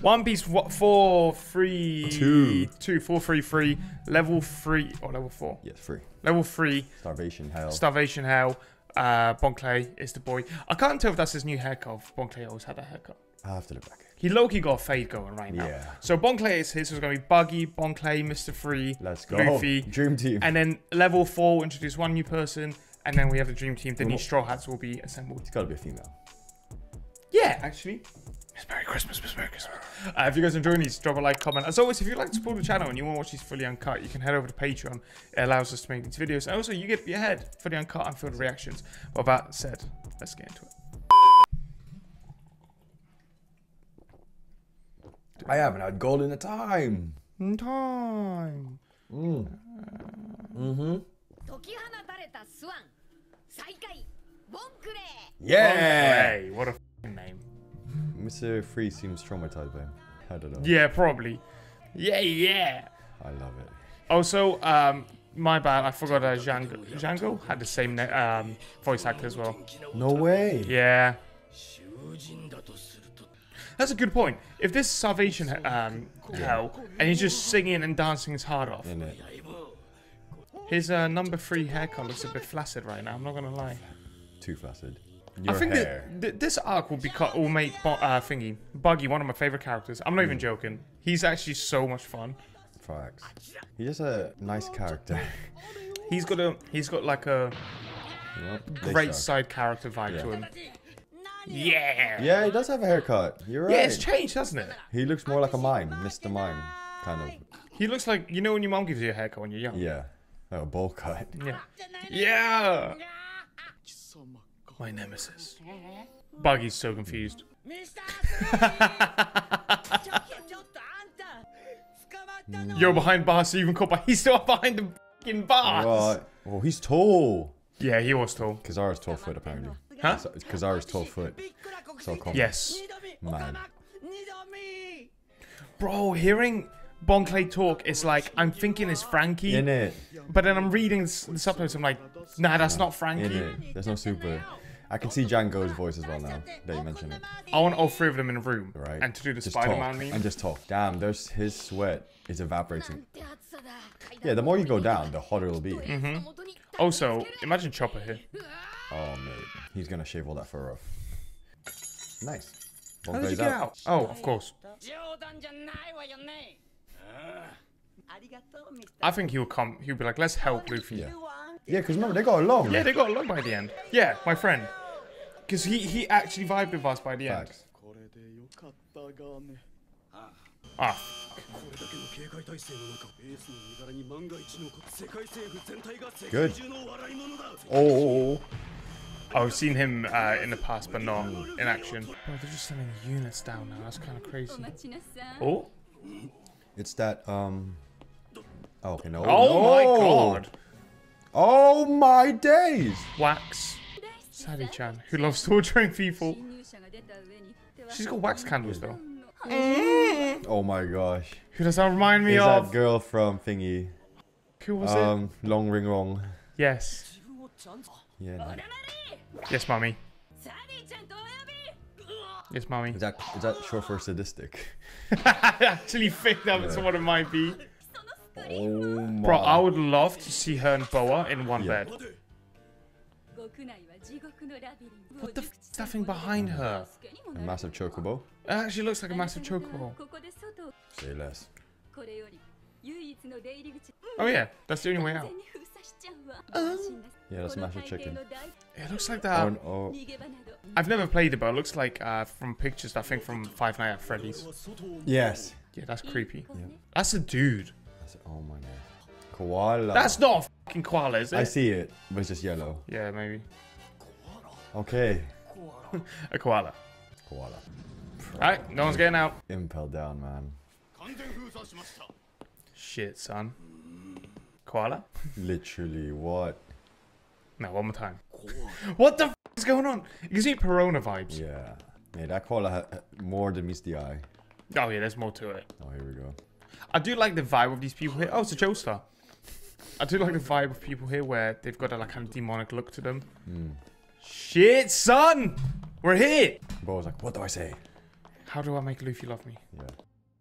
One Piece 433, level 3 or level 4? Yes, 3. Level 3. Starvation Hell. Starvation Hell. Bon Clay is the boy. I can't tell if that's his new haircut. Bon Clay always had that haircut. I have to look back. He low-key got a fade going right now. Yeah. So Bon Clay is his. So it's going to be Buggy, Bon Clay, Mr. Free, Luffy. Dream team. And then level 4 will introduce one new person. And then we have the dream team. The new Straw Hats will be assembled. It's got to be a female. Yeah, actually. Miss Merry Christmas, Miss Merry Christmas. If you guys are enjoying these, drop a like, comment. As always, if you'd like to support the channel and you want to watch these fully uncut, you can head over to Patreon. It allows us to make these videos. And also, you get your head fully uncut and filled with reactions. Well, that said, let's get into it. I haven't had gold in a time. Yeah. Yay! What a f***ing name. Mr. Free seems traumatized by him. I don't know. Yeah, probably. Yeah, yeah. I love it. Also, my bad. I forgot that Django. Django had the same voice actor as well. No way. Yeah. That's a good point. If this is Salvation Hell, and he's just singing and dancing his heart off. Isn't it? His number 3 haircut looks a bit flaccid right now. I'm not gonna lie. Too flaccid. Your I think hair. That this arc will be cut. Will make Buggy one of my favorite characters. I'm not even joking. He's actually so much fun. Facts. He's just a nice character. He's got like a great side character vibe to him. Yeah. Yeah, he does have a haircut. You're right. Yeah, it's changed, hasn't it? He looks more like a mime, Mr. Mime, kind of. He looks like, you know when your mom gives you a haircut when you're young? Yeah. Oh, a bowl cut. Yeah. Yeah! My nemesis. Buggy's so confused. You're behind bars, so you even caught by. He's still behind the fucking bars. Right. Oh, he's tall. Yeah, he was tall. Kazara's 12 foot, apparently. Huh? Kazara's 12 foot. So common. Yes. Man. Bro, hearing Bon Clay talk is like, I'm thinking it's Frankie. In it. But then I'm reading the subtitles, I'm like, nah, that's not Frankie. In it. There's no super. I can see Django's voice as well now that you mentioned it. I want all 3 of them in a room. Right. And to do the Spider-Man meme. And just talk. Damn, there's his sweat is evaporating. Yeah, the more you go down, the hotter it'll be. Mm-hmm. Also, imagine Chopper here. Oh, mate. He's going to shave all that fur off. Nice. Bon How did you get out? Oh, of course. I think he'll come. He'll be like, let's help Luffy. Yeah, because remember, they got along. Yeah, they got along by the end. Yeah, my friend. Because he actually vibed with us by the end. Ah. Good. Oh. I've seen him in the past, but not in action. Oh, they're just sending units down now. That's kind of crazy. Oh. It's that, Oh, okay, no. Oh, no. My God. Oh, my days. Wax. Sadi-chan, who loves torturing people. She's got wax candles, though. Oh, my gosh. Who does that remind me of? That girl from Thingy. Who was it? Long Ring Wrong. Yes. Yeah, no. Yes, mommy. Yes, mommy. Is that short for sadistic? I actually think that's what it might be. Oh my. Bro, I would love to see her and Boa in one bed. What the f is that thing behind her? A massive chocobo? It actually looks like a massive chocobo. Say less. Oh yeah, that's the only way out. Yeah, that's mashed chicken. It looks like that. Oh, I've never played it, but it looks like from pictures, I think from Five Nights at Freddy's. Yes. Yeah, that's creepy. Yeah. That's a dude. That's a, oh my god. Koala. That's not a fucking koala, is it? I see it, but it's just yellow. Yeah, maybe. Okay. A koala. Koala. Alright, no one's getting out. Impel down, man. Shit, son. Koala? Literally, what? No, one more time. What the f is going on? You can see Perona vibes. Yeah. Yeah, that koala had more than meets the eye. Oh, yeah, there's more to it. Oh, here we go. I do like the vibe of these people here. Oh, it's a Joestar. I do like the vibe of people here where they've got a like, kind of demonic look to them. Shit, son! We're here! Bo's like, what do I say? How do I make Luffy love me? Yeah.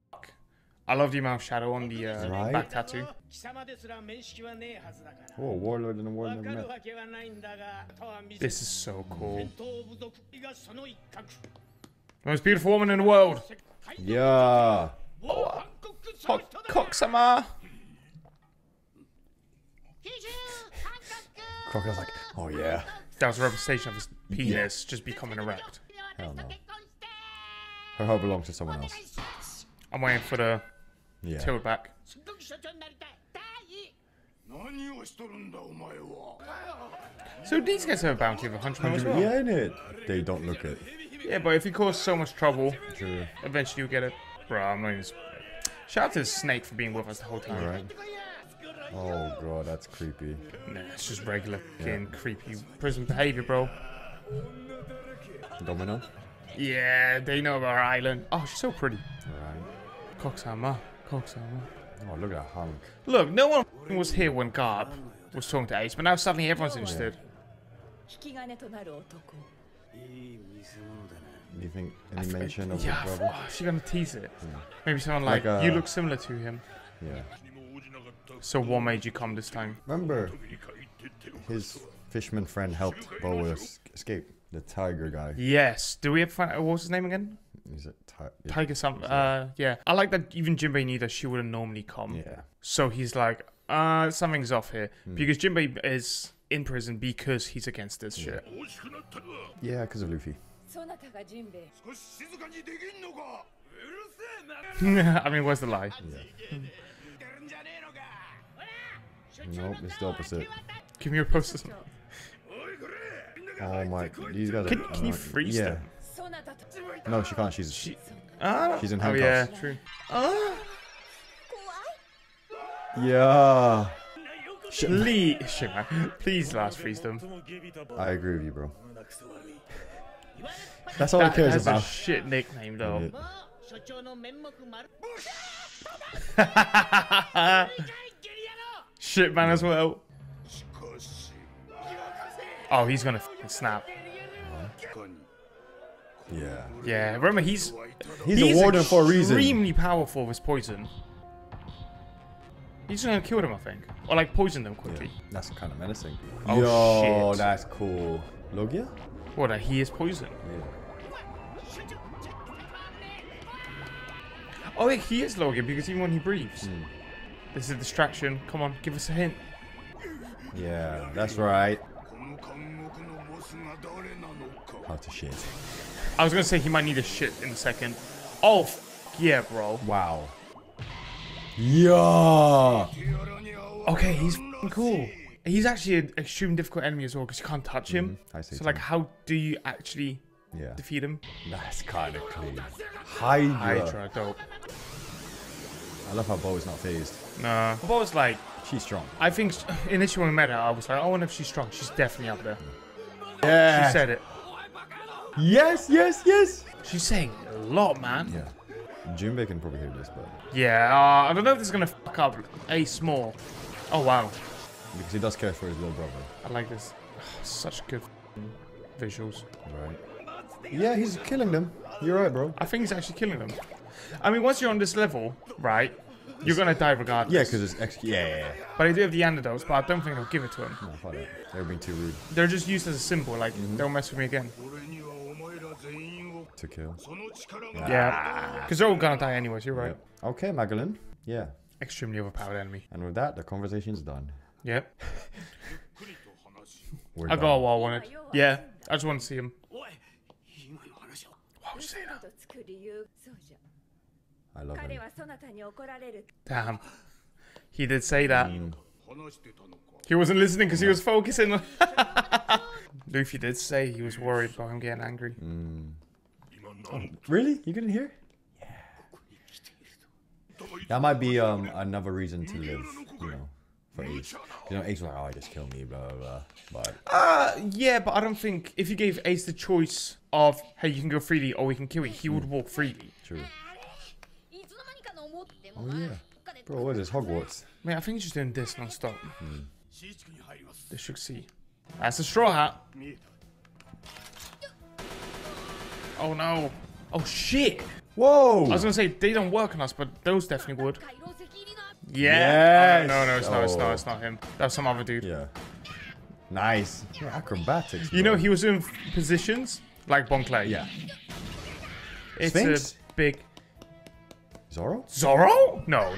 Fuck. I loved your mouth shadow on the right? back tattoo. Oh, warlord and a warlord never met. This is so cool. The most beautiful woman in the world. Yeah. Oh, Coxama. Crocodile's like, oh yeah. That was a representation of his penis just becoming erect. Hell no. Her heart belongs to someone else. I'm waiting for the tilt back. So these guys have a bounty of 100 million as well. Yeah, innit? They don't look it. Yeah, but if you cause so much trouble, eventually you'll get it. Bro, I'm not even... Shout out to the snake for being with us the whole time. All right. Oh god, that's creepy. Nah, it's just regular fucking creepy prison behavior, bro. Domino? Yeah, they know about our island. Oh, she's so pretty. Right. Coxama. Coxama. Oh, look at that hunk. Look, no one was here when Garb was talking to Ace, but now suddenly everyone's interested. Yeah. Do you think any mention of the brother? Oh, she's gonna tease it. Yeah. Maybe someone like you look similar to him. Yeah. So what made you come this time? Remember, his fisherman friend helped Boa escape. The tiger guy. Yes. Do we ever find out what was his name again? Is it Tiger something? Yeah. I like that even Jinbei knew that she wouldn't normally come. Yeah. So he's like, something's off here. Because Jinbei is in prison because he's against this shit. Yeah, because of Luffy. I mean, where's the lie? Yeah. Nope, it's the opposite. Give me your posters. Oh my! These guys. Can you freeze them? No, she can't. She's in handcuffs. Oh yeah, true. Yeah. Please last freeze them. I agree with you, bro. That's all he cares about. That's a shit nickname, though. Shit man as well. Oh, he's gonna snap. Yeah. Yeah. Remember, he's a warden for a reason. Extremely powerful with poison. He's gonna kill them, I think, or like poison them quickly. Yeah. That's kind of menacing. Oh shit. That's cool. Logia? What? He is poison. Yeah. Oh, yeah, he is Logia because even when he breathes, this is a distraction. Come on, give us a hint. Yeah, that's right. How to shit. I was gonna say he might need a shit in a second. Oh, yeah, bro. Wow. Yeah. Okay, he's cool. He's actually an extremely difficult enemy as well because you can't touch him. I see. So, like, how do you actually defeat him? That's kind of clean. Hydra, dope. I love how Bo is not phased. Nah. Bo's like, she's strong. I think initially when we met her, I was like, I wonder if she's strong. She's definitely up there. Yeah. She said it. Yes, yes, yes. She's saying a lot, man. Yeah. Jinbei can probably hear this, but... Yeah, I don't know if this is going to fuck up Ace more. Oh, wow. Because he does care for his little brother. I like this. Such good visuals. Right. Yeah, he's killing them. You're right, bro. I think he's actually killing them. I mean, once you're on this level, right, you're going to die regardless. Yeah, because it's... But I do have the antidotes, but I don't think they'll give it to him. No, fuck it. They're being too rude. They're just used as a symbol, like, don't mess with me again. To kill. Yeah. Because they're all going to die anyways, you're right. Yep. Okay, Magellan. Yeah. Extremely overpowered enemy. And with that, the conversation's done. Yep. I got a wall on it. Yeah, I just want to see him. Why would you say that? I love him. Damn. He did say that. He wasn't listening because he was focusing on... Luffy did say he was worried about him getting angry. Oh, really? You couldn't hear? Yeah. That might be another reason to live, you know, for Ace. You know, Ace was like, oh, just kill me, blah, blah, blah. But... yeah, but I don't think... If you gave Ace the choice of, hey, you can go freely or we can kill you, he would walk freely. True. Oh, yeah. Bro, what is this? Hogwarts? Mate, I think he's just doing this non-stop. They should see. That's a straw hat. Oh, no. Oh, shit. Whoa. I was going to say, they don't work on us, but those definitely would. Yeah. Yes. Oh, no, it's not. It's not him. That's some other dude. Yeah. Nice. You're acrobatics. Bro. You know, he was in positions like Bon Clay. Yeah. It's Sphinx? A big... Zoro? Zoro? No.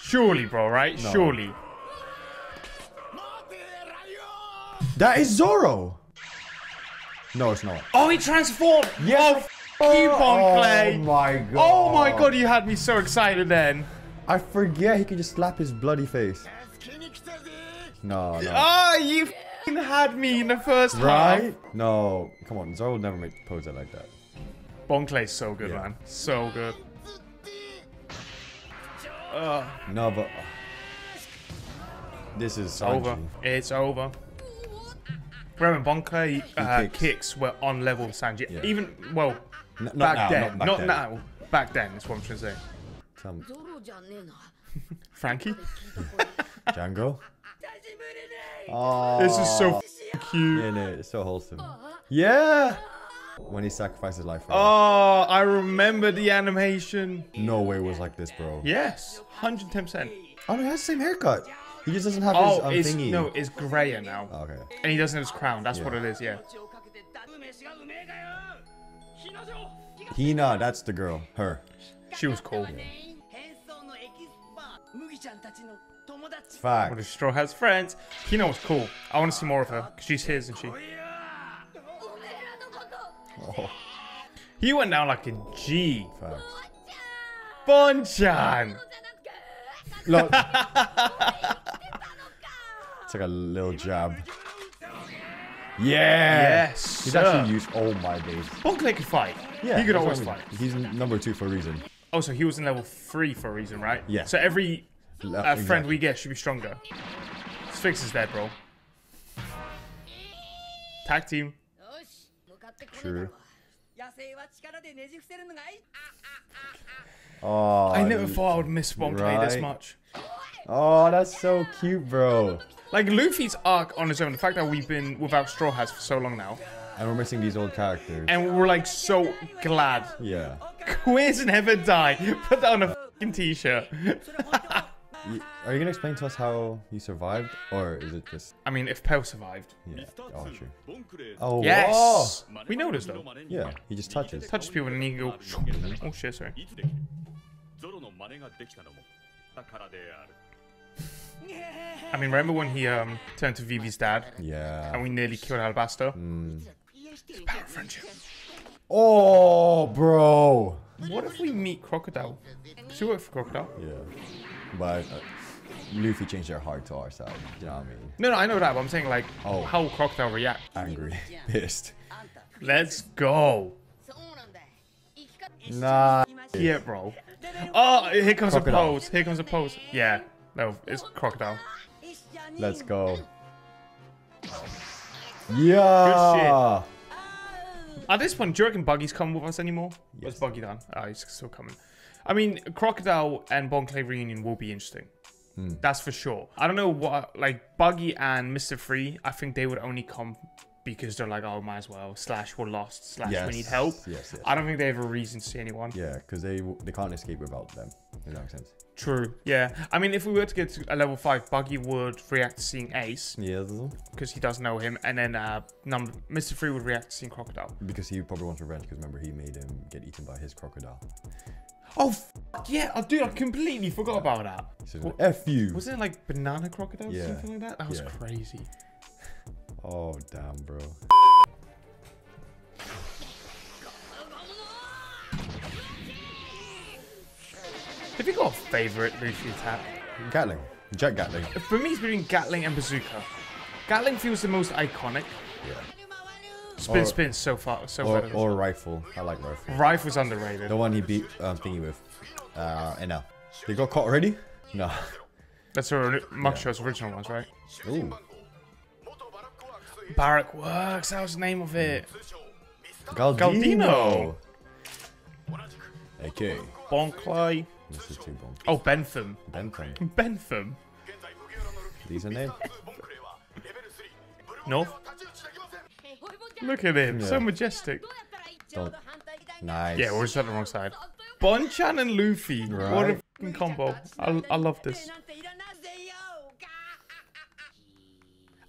Surely, bro, right? No. Surely. That is Zoro. No, it's not. Oh, he transformed. Yes. Oh, keep on playing. Oh, my God. Oh, my God. You had me so excited then. I forget he could just slap his bloody face. No. Oh, you f***ing had me in the first half. Right? No. Come on. Zoro will never make pose like that. Bon Clay's so good, man. So good. No, but... This is Sanji. Over. It's over. Remember, Bon Clay kicks were on level with Sanji. Yeah. Even, well, not now. Back then, is what I'm trying to say. Frankie? Django? Oh. This is so cute. Yeah, no, it's so wholesome. Yeah! When he sacrificed his life for Oh, I remember the animation. No way it was like this, bro. Yes, 110%. Oh, he has the same haircut. He just doesn't have his thingy. No, it's grayer now. Oh, okay. And he doesn't have his crown. That's what it is, yeah. Hina, that's the girl. Her. She was cool. Yeah. Fact. Well, the straw has friends. Kino was cool. I want to see more of her. Because she's his, isn't she? Oh. He went down like a G. Facts. Bon-chan! Look. It's like a little jab. Yeah! Yes! He's actually used all my days. Bon Clay could fight. Yeah, he could always fight. He's #2 for a reason. Oh, so he was in level 3 for a reason, right? Yeah. So every... Exactly. Friend we get should be stronger. Sphinx is there, bro. Tag team. True. Oh, I never thought I would miss Bon Clay this much. Oh, that's so cute, bro. Like, Luffy's arc on his own. The fact that we've been without Straw Hats for so long now. And we're missing these old characters. And we're, like, so glad. Yeah. Quiz never die. Put that on a f***ing t-shirt. Are you gonna explain to us how he survived, or is it just? I mean, if Pell survived, yeah. Oh, true. Oh, yes. Whoa. We know this though. Yeah, he just touches people and he can go. Oh shit, sorry. I mean, remember when he turned to Vivi's dad? Yeah. And we nearly killed Albasta. It's power of friendship. Oh, bro. What if we meet Crocodile? Does he work for Crocodile? Yeah. But Luffy changed their heart to our side. You know what I mean? No, I know that. But I'm saying, like, how will Crocodile react? Angry. Pissed. Let's go. Nah. Yeah, bro. Oh, here comes a pose. Here comes a pose. Yeah. No, it's Crocodile. Let's go. Yeah. Good shit. At this point, do you reckon Buggy's coming with us anymore? Yes. What's Buggy done? Oh, he's still coming. I mean, Crocodile and Bon Clay reunion will be interesting. That's for sure. I don't know what, like, Buggy and Mr. Free, I think they would only come because they're like, oh, might as well, / we're lost, / we need help. Yes. I don't think they have a reason to see anyone. Yeah, because they can't escape without them. Does that make sense? True, yeah. I mean, if we were to get to a level 5, Buggy would react to seeing Ace. Yeah. Because he does know him. And then Mr. Free would react to seeing Crocodile. Because he probably wants revenge, because remember, he made him get eaten by his crocodile. Oh, yeah. Oh, dude, I completely forgot about that. So, F you. Wasn't it like banana crocodiles or something like that? That was crazy. Oh, damn, bro. Have you got a favorite Luffy attack? Gatling. Jet Gatling. For me, it's between Gatling and Bazooka. Gatling feels the most iconic. Yeah. Spin so far. Or Rifle. I like Rifle. Rifle's underrated. The one he beat Thingy with. No. They got caught already? No. That's Mugshot's original ones, right? Ooh. Barrack Works. That was the name of it. Galdino. Okay. Bon Clay. This is too Bon. Oh, Bentham. Bentham. These are names. North. Look at him, so majestic. Don't Nice. Yeah, we're just on the wrong side. Bonchan and Luffy. Right. What a fucking combo. I love this.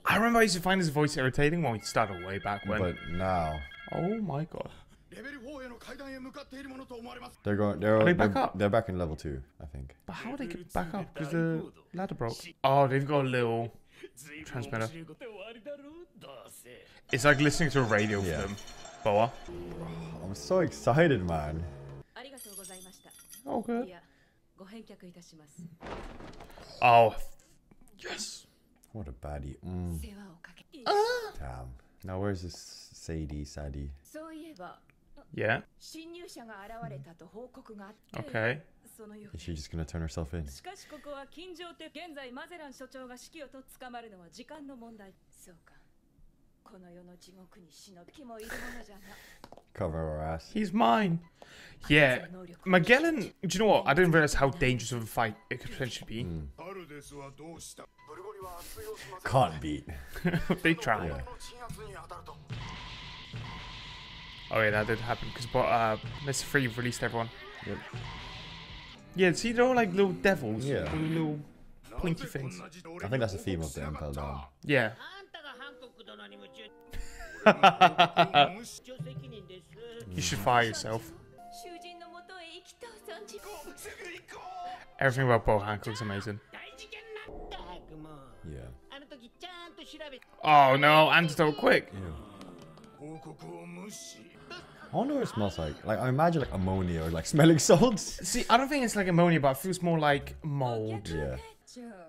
I remember I used to find his voice irritating when we started way back when. But now. Oh my god. They're going. They're back in level 2, I think. But how do they get back up? Because the ladder broke. Oh, they've got a little transmitter. It's like listening to a radio for them. Boa. Oh, I'm so excited, man. Oh, good. Oh, yes. What a baddie. Mm. Damn. Now where's this Sadi? Yeah. Okay. Is she just gonna turn herself in? Cover her ass. He's mine. Yeah. Magellan, do you know what? I didn't realize how dangerous of a fight it could potentially be. Mm. Can't beat. They try. Yeah. Oh yeah, that did happen because Mr. Free released everyone. Yep. Yeah, see, they're all like little devils. Yeah. Little plinky things. I think that's the theme of the Impel Down. Yeah. You should fire yourself. Everything about Boa Hancock's amazing. Yeah. Oh no, antidote quick. Yeah. I wonder what it smells like. Like, I imagine like ammonia or like smelling salts. See, I don't think it's like ammonia, but it feels more like mold. Yeah.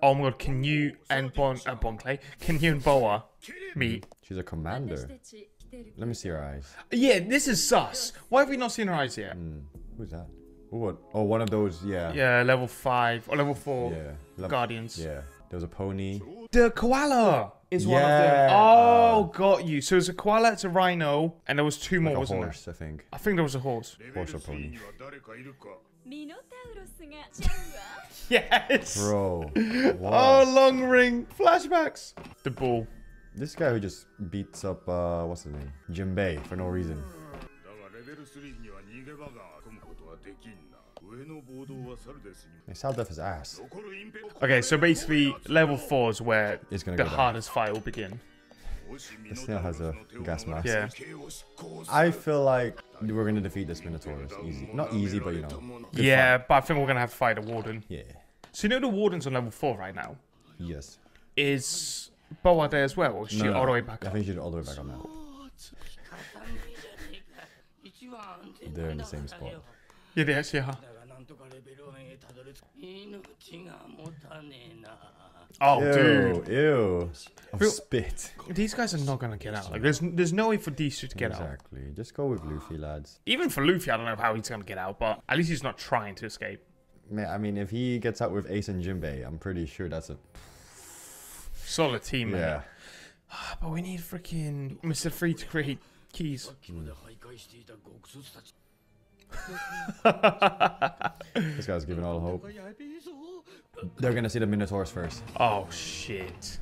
Oh my god, can you and Bon Clay, can you and Boa meet? She's a commander. Let me see her eyes. Yeah, this is sus. Why have we not seen her eyes yet? Mm. Who's that? Oh, what? Oh, one of those, yeah. Yeah, level 5 or level 4. Yeah. Guardians. Yeah. There was a pony. The koala is one of them. Oh, got you. So it was a koala, it's a rhino, and there was 2 more, wasn't there? A horse, I think. I think there was a horse. Horse or pony. Yes! Bro. Wow. Oh, long ring. Flashbacks. The bull. This guy who just beats up, what's his name? Jinbei for no reason. They sound off his ass. Okay, so basically, level 4 is where the hardest fight will begin. The snail has a gas mask. Yeah. I feel like we're going to defeat this Minotaur. It's easy. Not easy, but you know. Yeah, but I think we're going to have to fight a warden. Yeah. So you know the warden's on level 4 right now? Yes. Is Boa there as well? Or is she all the way back up? I think she's all the way back up now. They're in the same spot. Yeah, they actually are. Oh, ew, dude. Ew. Of spit. These guys are not going to get out. Like, there's no way for these two to get out. Exactly. Just go with Luffy, lads. Even for Luffy, I don't know how he's going to get out, but at least he's not trying to escape. Man, I mean, if he gets out with Ace and Jinbei, I'm pretty sure that's a... solid team, man. Yeah. But we need freaking Mr. Free to create keys. Mm. This guy's giving all hope. They're gonna see the Minotaurs first. Oh shit.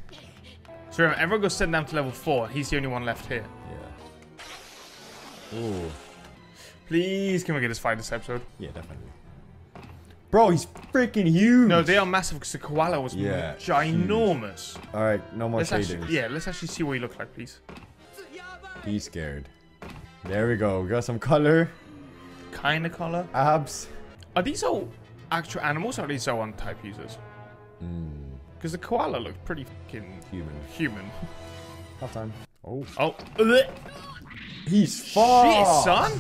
So remember, everyone goes sent down to level 4. He's the only one left here. Yeah. Ooh. Please, can we get this fight this episode? Yeah, definitely. Bro, he's freaking huge. No, they are massive because the koala was ginormous. Huge. All right, no more shadings. Yeah, let's actually see what he looks like, please. He's scared. There we go. We got some color. Kind of color. Abs. Are these all actual animals or are these all on type users? Because the koala looked pretty fucking human. Half time. Oh. Oh. He's far. Shit, son.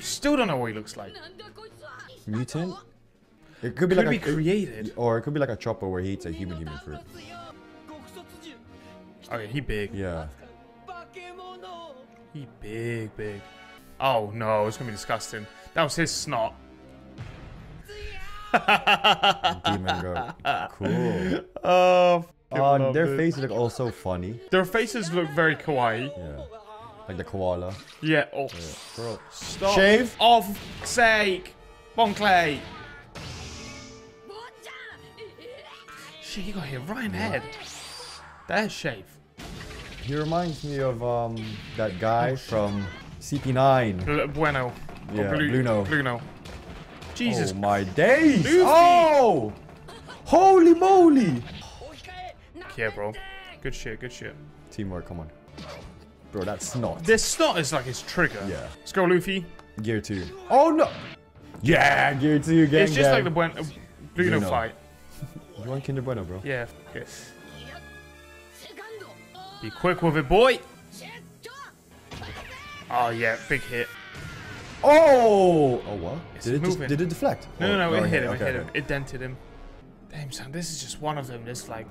Still don't know what he looks like. Mutant? It could be like created. Or it could be like a chopper where he eats a human fruit. Oh yeah, he big. Yeah. He big. Oh no, it's gonna be disgusting. That was his snot. Demon girl. Cool. Their faces look also funny. Their faces look very kawaii. Yeah. Like the koala. Yeah. Oh. Yeah. Bro. Stop. Shave. Oh, for fuck's sake. Bon Clay. Shit, he got hit right in the head. That is shave. He reminds me of that guy from CP9. Bueno. Yeah, Blueno. Blueno. Jesus. Oh my days. Luffy. Oh! Holy moly! Yeah, bro. Good shit, good shit. Teamwork, come on. Bro, that snot. This snot is like his trigger. Yeah. Let's go, Luffy. Gear 2. Oh, no! Yeah, Gear 2, gang. It's just like the Blueno fight. You want Kinder Bueno, bro? Yeah, okay. Be quick with it, boy! Oh, yeah, big hit. Oh! Oh, what? Did it deflect? No, no, no, it hit him, it hit him. It dented him. Damn, son, this is just one of them. There's like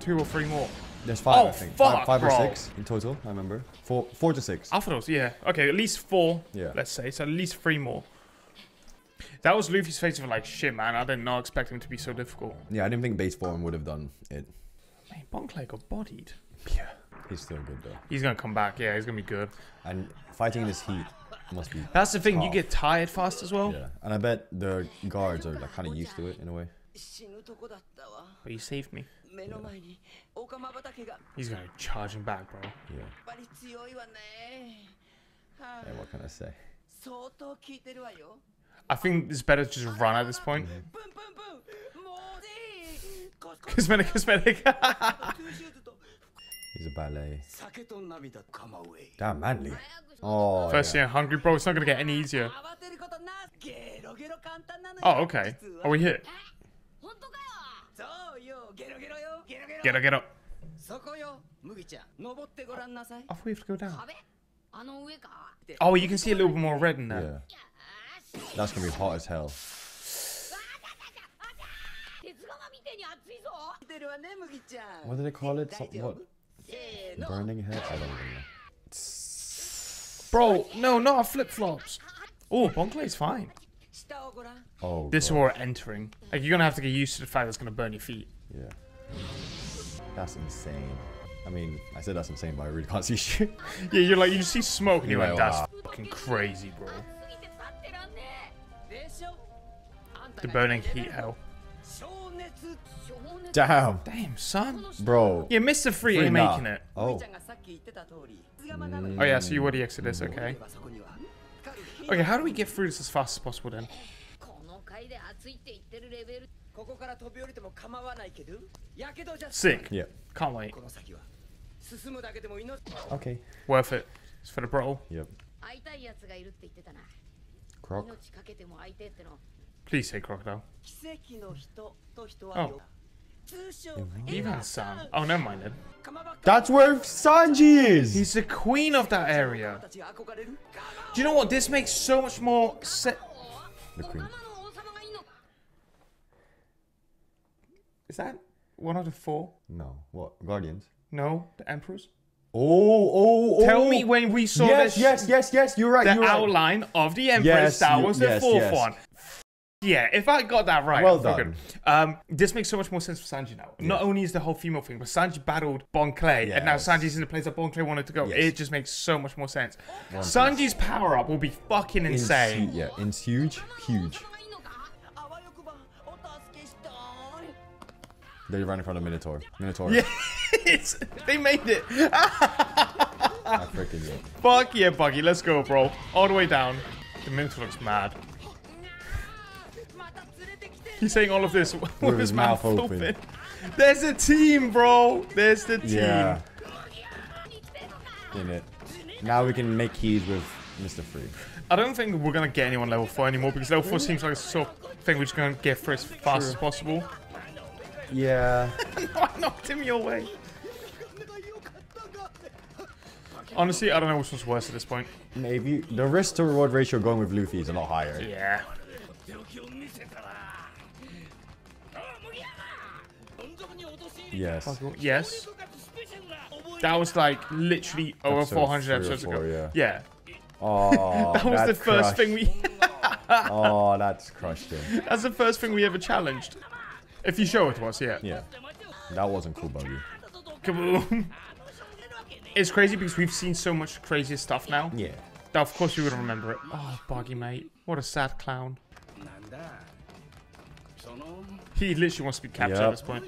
2 or 3 more. There's 5, I think. Fuck, five or six in total, I remember. 4 to 6. After those, yeah. Okay, at least 4, yeah. Let's say. So at least 3 more. That was Luffy's face of like, shit, man. I did not expect him to be so difficult. Yeah, I didn't think base form would have done it. Man, Bon Clay got bodied. Yeah. He's still good, though. He's going to come back. Yeah, he's going to be good. And fighting this heat must be That's the thing. Tough. You get tired fast as well. Yeah, and I bet the guards are like, kind of used to it in a way. But you saved me. Yeah. He's going to charge him back, bro. Yeah. Yeah, what can I say? I think it's better to just run at this point. Cosmetic, cosmetic. He's a ballet. Damn, manly. Oh, first year hungry, bro. It's not gonna get any easier. Oh, okay. Are we hit? Get up, get up. I thought we have to go down. Oh, you can see a little bit more red in there. Yeah. That's gonna be hot as hell. What do they call it? Something, what? Burning head? I don't know. Bro, no, not our flip-flops. Oh, Bon Clay's fine. Oh, this aura entering. Like, you're going to have to get used to the fact that's going to burn your feet. Yeah. That's insane. I mean, I said that's insane, but I really can't see shit. Yeah, you're like, you see smoke and you're like, that's fucking crazy, bro. The burning heat hell. Damn. Damn, son. Bro. Yeah, Mr. Free ain't making it. Oh. Oh, yeah, so you already exited this, okay. Okay, how do we get through this as fast as possible then? Sick. Yeah. Can't wait. Okay. Worth it. It's for the bro. Yep. Croc. Please say crocodile. Oh. Even San. Oh, never mind then. That's where Sanji is! He's the queen of that area. Do you know what? This makes so much more sense. The queen. Is that one of the 4? No. What? Guardians? No. The emperors? Oh, oh, oh. Tell me when we saw this. Yes, yes, yes. You're right. The outline of the emperors. Yes, that was the 4th one. Yeah, if I got that right. Well done. This makes so much more sense for Sanji now. Yeah. Not only is the whole female thing, but Sanji battled Bon Clay, and now Sanji's in the place that Bon Clay wanted to go. Yes. It just makes so much more sense. One Sanji's power-up will be fucking insane. Yeah, it's huge. Huge. They ran in front of Minotaur. Minotaur. Yeah, they made it. I freaking did. Fuck yeah, Buggy. Let's go, bro. All the way down. The Minotaur looks mad. He's saying all of this with his mouth open. There's a team, bro. There's the team. Yeah. In it. Now we can make keys with Mr. Free. I don't think we're going to get anyone level 4 anymore because level 4 seems like a sort of thing we're just going to get for as fast as possible. Yeah. No, I knocked him your way. Honestly, I don't know which one's worse at this point. Maybe. The risk to reward ratio going with Luffy is a lot higher. Yeah. Yes. Yes. That was like literally over 400 episodes ago. Yeah. Oh, that was the first thing we. Oh, that's crushed it. That's the first thing we ever challenged. If you show it to us, yeah. Yeah. That wasn't cool, Buggy. Kaboom. It's crazy because we've seen so much crazier stuff now. Yeah. That of course you wouldn't remember it. Oh, Buggy, mate. What a sad clown. He literally wants to be captured at this point.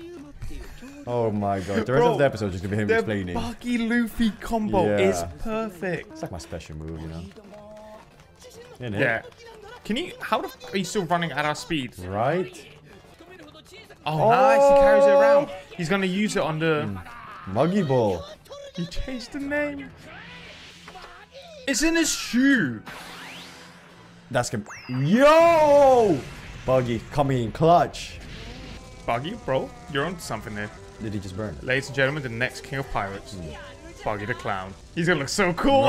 Oh my god, the rest of the episode is going to be him explaining. The Buggy Luffy combo is perfect. It's like my special move, you know. It hit. Yeah. Can you? How the f are you still running at our speed? Right. Oh, nice. He carries it around. He's going to use it on the... Muggy Ball. You changed the name. It's in his shoe. That's good. Yo! Buggy coming in clutch. Buggy, bro, you're onto something there. Did he just burn it? Ladies and gentlemen, the next king of pirates. Buggy the clown. He's going to look so cool.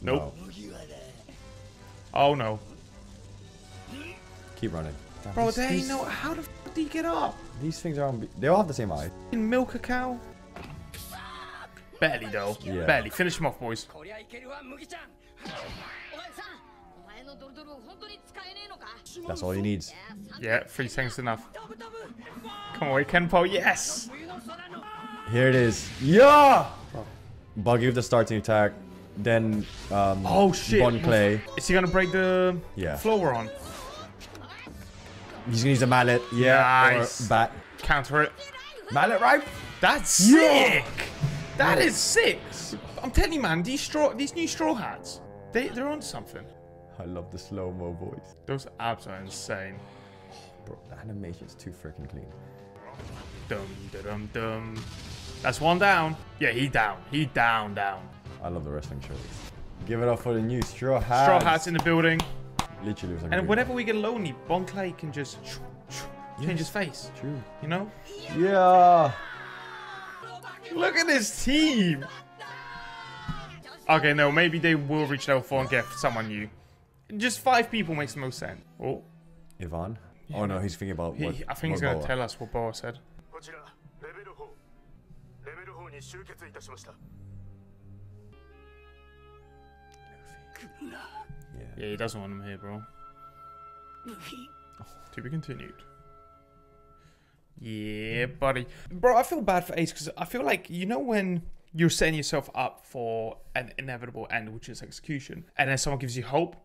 Nope. Oh, no. Keep running. Damn, bro, they ain't no... How the f*** do you get up? These things are... They all have the same eye. Milk a cow? Barely, though. Yeah. Barely. Finish them off, boys. That's all he needs. Yeah, 3 seconds enough. Come on, Kenpo. Yes! Here it is. Yeah! Buggy with the starting attack. Then, oh, shit. Bon Clay. Is he gonna break the floor we're on? He's gonna use a mallet. Yeah. Nice. Back. Counter it. Mallet, right? That's sick! That is sick! I'm telling you, man, these new straw hats, they're on something. I love the slow-mo boys. Those abs are insane. Oh, bro, the animation's too freaking clean. Dum dum dum. That's one down. Yeah, he down. He down, down. I love the wrestling shorts. Give it up for the new straw hats. Straw hats in the building. Literally. And whenever we get lonely, Bon Clay can just change his face. True. You know? Yeah. Look at this team. Okay, no, maybe they will reach level 4 and get someone new. Just 5 people makes the most sense. Oh. Ivan? Yeah. Oh, no, he's thinking about what I think he's going to tell us what Boa said. Yeah, he doesn't want him here, bro. To be continued. Yeah, buddy. Bro, I feel bad for Ace because I feel like, you know when you're setting yourself up for an inevitable end, which is execution, and then someone gives you hope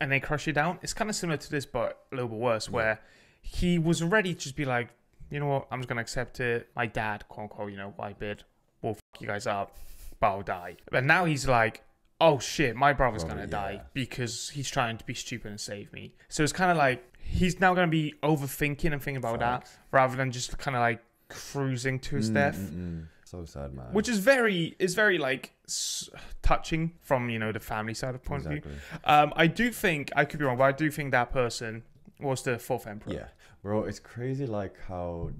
and they crush you down? It's kind of similar to this, but a little bit worse, where he was ready to just be like, you know what, I'm just going to accept it. My dad, quote unquote, you know, Whitebeard, will f*** you guys up, but I'll die. But now he's like, oh shit, my brother's gonna die because he's trying to be stupid and save me. So it's kind of like he's now gonna be overthinking and thinking about that rather than just kind of like cruising to his death. So sad, man. Which is very like touching from, you know, the family side of point of view. I do think, I could be wrong, but I do think that person was the 4th emperor. Yeah, bro, it's crazy like how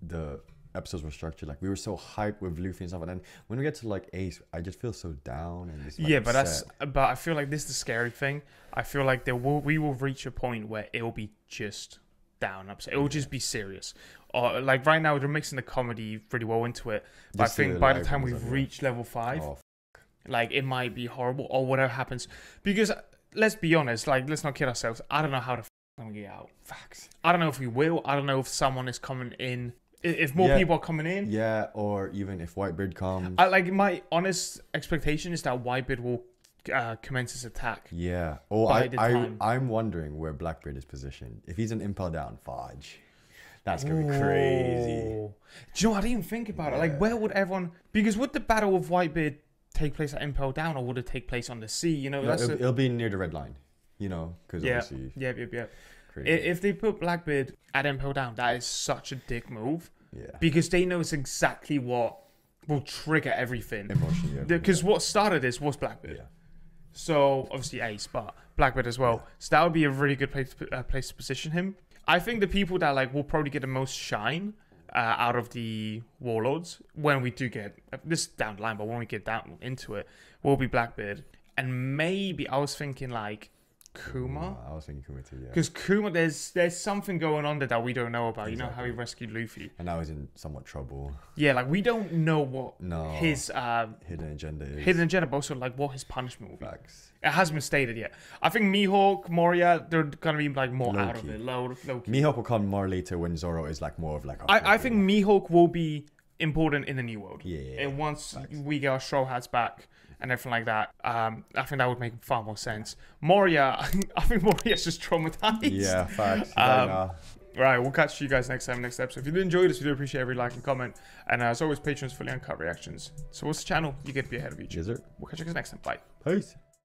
the episodes were structured. Like we were so hyped with Luffy and stuff, and then when we get to like Ace, I just feel so down and just, like, but upset. But I feel like this is the scary thing. I feel like we will reach a point where it will be just down, upset. It will just be serious. Or like right now, we're mixing the comedy pretty well into it. But I think by the time we've reached level 5, like it might be horrible or whatever happens. Because let's be honest, like let's not kid ourselves. I don't know how the f I'm gonna get out. Facts. I don't know if we will. I don't know if someone is coming in. If more people are coming in. Yeah, or even if Whitebeard comes. Like, my honest expectation is that Whitebeard will commence his attack. Yeah. Oh, I'm wondering where Blackbeard is positioned. If he's an Impel Down, fudge. That's going to be crazy. Do you know what? I didn't even think about it. Like, where would everyone... Because would the battle of Whitebeard take place at Impel Down, or would it take place on the sea? You know, no, that's it'll be near the red line, you know, because obviously... Yeah. Crazy. If they put Blackbeard at Impel Down, that is such a dick move. Yeah. Because they know it's exactly what will trigger everything. Because what started this was Blackbeard. Yeah. So, obviously Ace, but Blackbeard as well. So that would be a really good place to position him. I think the people that like will probably get the most shine out of the Warlords, when we do get... This is down the line, but when we get down into it, will be Blackbeard. And maybe, I was thinking like... Kuma? I was thinking Kuma too, yeah. Because Kuma, there's something going on there that we don't know about. Exactly. You know how he rescued Luffy. And now he's in somewhat trouble. Yeah, like we don't know what his hidden agenda is. Hidden agenda, but also like what his punishment will be. Facts. It hasn't been stated yet. I think Mihawk, Moria, they're going to be like more out of it. Low key. Mihawk will come more later when Zoro is like more of like... I think Mihawk will be important in the New World. Yeah. And once we get our straw hats back... and everything like that. I think that would make far more sense. Moria, I think Moria's just traumatized. Yeah, facts. Right, we'll catch you guys next time, next episode. If you did enjoy this video, appreciate every like and comment. And as always, Patreon's fully uncut reactions. So what's the channel? You get to be ahead of each other. We'll catch you guys next time. Bye. Peace.